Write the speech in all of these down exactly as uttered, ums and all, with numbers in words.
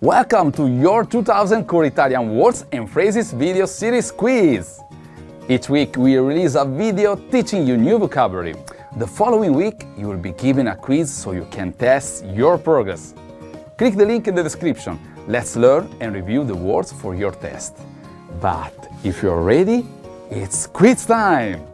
Welcome to your two thousand Cool Italian Words and Phrases video series quiz! Each week we release a video teaching you new vocabulary. The following week you will be given a quiz so you can test your progress. Click the link in the description. Let's learn and review the words for your test. But if you're ready, it's quiz time!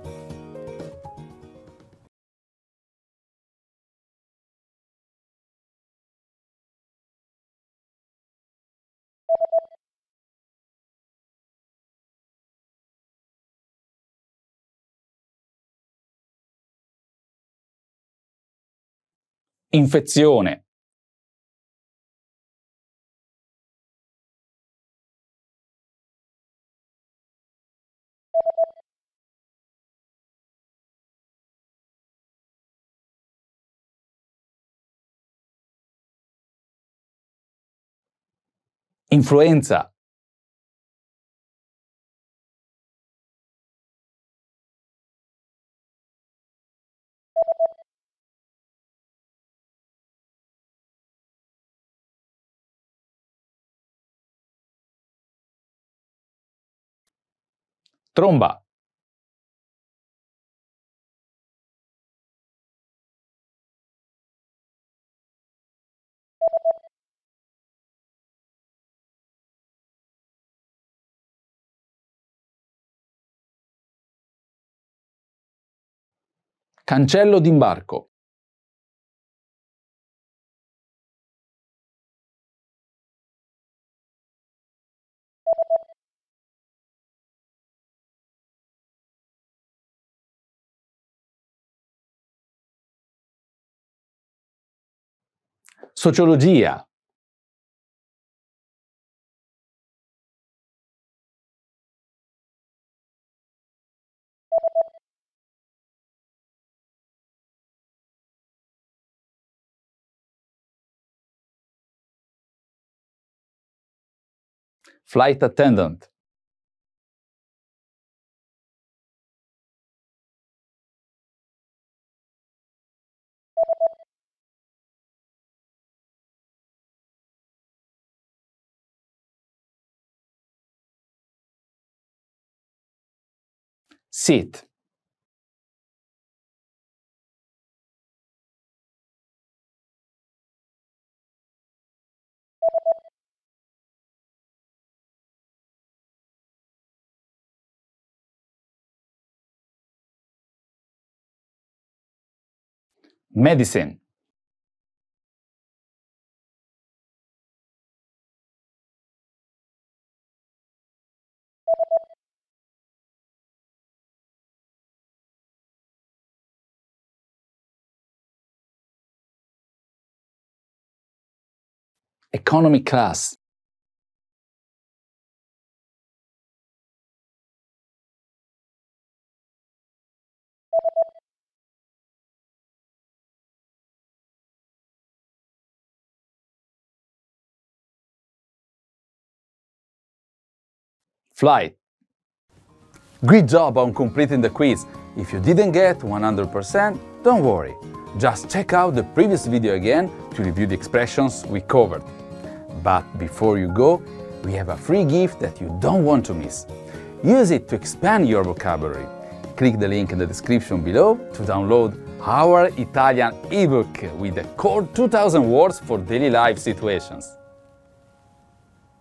Infezione, influenza, tromba, cancello d'imbarco, sociologia, flight attendant, sit, medicine, economy class, flight. Great job on completing the quiz. If you didn't get one hundred percent, don't worry. Just check out the previous video again to review the expressions we covered. But before you go, we have a free gift that you don't want to miss. Use it to expand your vocabulary. Click the link in the description below to download our Italian ebook with the core two thousand words for daily life situations.